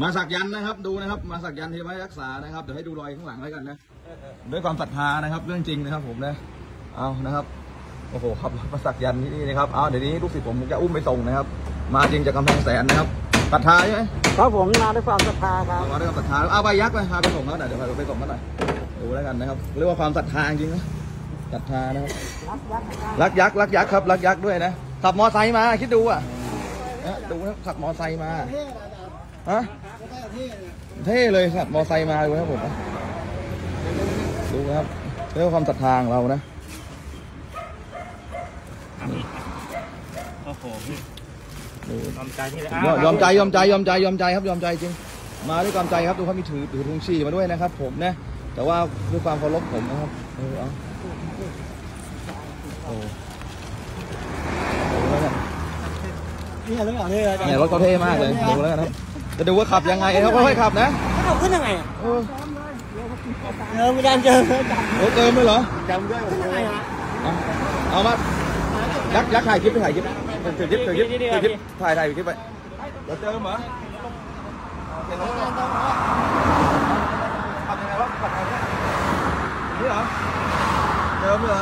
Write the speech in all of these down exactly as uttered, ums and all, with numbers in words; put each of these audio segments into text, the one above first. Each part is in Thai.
มาสักยันนะครับดูนะครับมาสักยันที่ไว้รักษานะครับเดี๋ยวให้ดูรอยข้างหลังไว้กันนะด้วยความศรัทธานะครับเรื่องจริงนะครับผมนะเอานะครับโอ้โหครับมาสักยันที่นี่นะครับเอาเดี๋ยวนี้ลูกศิษย์ผมจะอุ้มไปส่งนะครับมาจริงจากกำแพงแสนนะครับศรัทธาใช่ไหมครับผมมาด้วยความศรัทธาครับมาด้วยความศรัทธาเอาใบยักษ์เลยพาไปส่งเขาหน่อยเดี๋ยวพาไปส่งเขาหน่อยดูแล้วกันนะครับเรียกว่าความศรัทธาจริงนะศรัทธานะครับรักยักษ์รักยักษ์ครับรักยักษ์ด้วยนะขับมอไซค์มาคิดดูอ่ะดูนะขับมอไซค์มาฮะเท่เลยขับมอไซค์มาดูนะผมดูครับเรียกว่าความศรัทธาของเรานะโอ้โหยอมใจที่เลยยอมใจยอมใจยอมใจยอมใจครับยอมใจจริงมาด้วยความใจครับดูเขามีถือถือธงชีมาด้วยนะครับผมนะแต่ว่าด้วยความเคารพผมนะครับเออเอาโอ้นี่อะไรเท่เลยเนี่ยรถเขาเท่มากเลยดูแล้วกันครับจะดูว่าขับยังไงเขาค่อยๆขับนะขับขึ้นยังไงเออเออไม่ได้เจอโอ้เจอไม่เหรอจำด้วยขึ้นยังไงฮะเอามายักยักถ่ายคลิปถ่ายคลิปถือคลิปถือคลิปถือคลิปถ่ายถ่ายคลิปไปเราเจอเหรอเห็นรถทำยังไงวะปัดอะไรนี่เหรอเจอเหรอ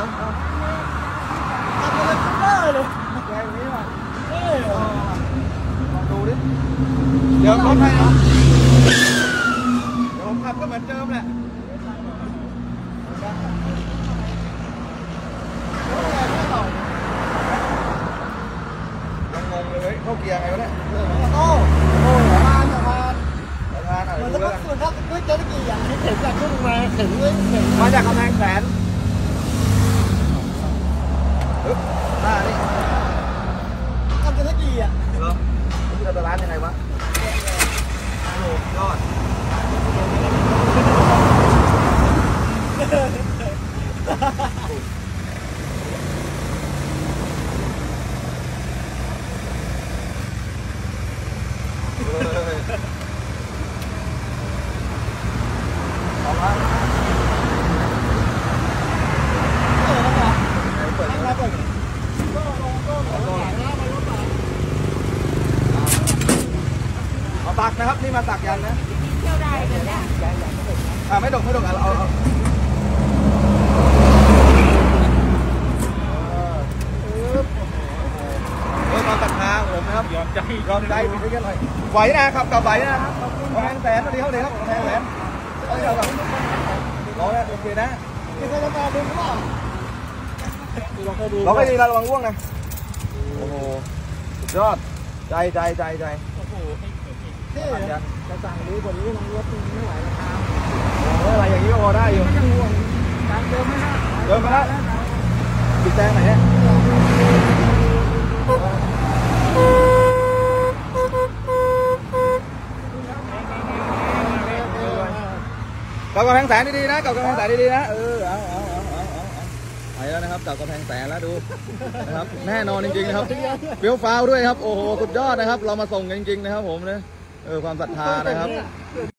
ทำอะไรกันได้เลยแกนี่มาลองดูดิเดี๋ยวรถใครเนาะเดี๋ยวผมขับก็เหมือนเดิมแหละเข้าเกียร์ไงวะเนี่ยโอ้โหทานทานทานอะไรรู้แล้วมันต้องคุณครับคุณเจ้าหน้าที่อย่างนี้เข็นจากขึ้นมาเข็นด้วยมาจากกำแพงแสนปึ๊บหน้านี่ทำเจ้าหน้าที่อ่ะเหรอคุณจะไปร้านยังไงวะโอ้ยอดตักนะครับนี่มาตักยันนะเที่ยวได้เลยนะอ่าไม่ดกไม่ดกอ่ะเอาเอาเออมาตักหาผมนะครับยอมใจยอมใจไปด้วยกันหน่อยไหวนะครับกับไหวนะครับกำแพงแสนตอนนี้เท่าไหร่ครับกำแพงแสนเอาเดี๋ยวแบบร้องนะโอเคนะนี่เคยลองดูหรือเปล่าลองเคยดูลองเคยดีเราลองว่วงนะโอ้โหสุดยอดใจใจใจใจจะสั่งดีกว่านี้มันรถไม่ไหวแล้วครับอะไรอย่างนี้ก็พอได้อยู่ไม่ต้องห่วงการเดินไม่ได้เดินไม่ได้ติดแตงไหนเนี่ยเก่ากำแพงแสนดีๆนะเก่ากำแพงแสนดีๆนะเออเอาเอาเอาเอาไปแล้วนะครับเก่ากำแพงแสนแล้วดูนะครับแน่นอนจริงๆนะครับเปรี้ยวฟ้าวด้วยครับโอ้โหสุดยอดนะครับเรามาส่งจริงๆนะครับผมเนี่ยเออความศรัทธานะครับ